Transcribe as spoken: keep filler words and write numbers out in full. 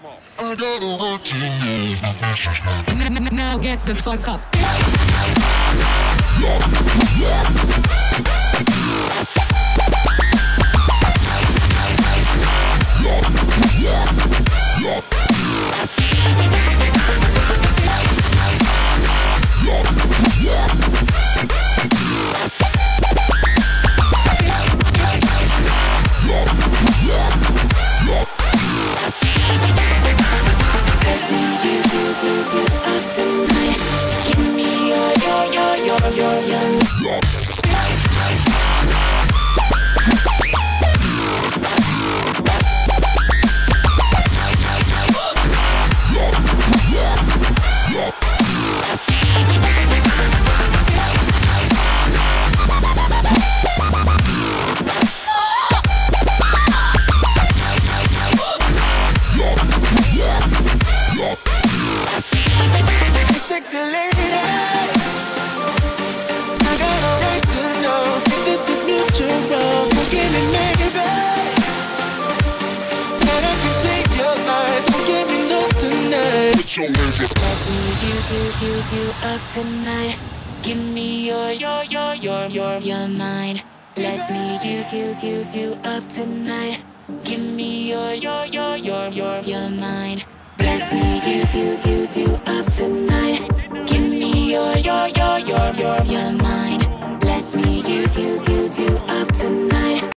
come off. I gotta watch you. Now get the fuck up. Let me use, use, use you up tonight. Give me your, your, your, your, your, your mind. Let me use, use, use you up tonight. Give me your, your, your, your, your, your mind. Let me use, use, use you up tonight. Give me your, your, your, your, your, your mind. Let me use, use, use you up tonight.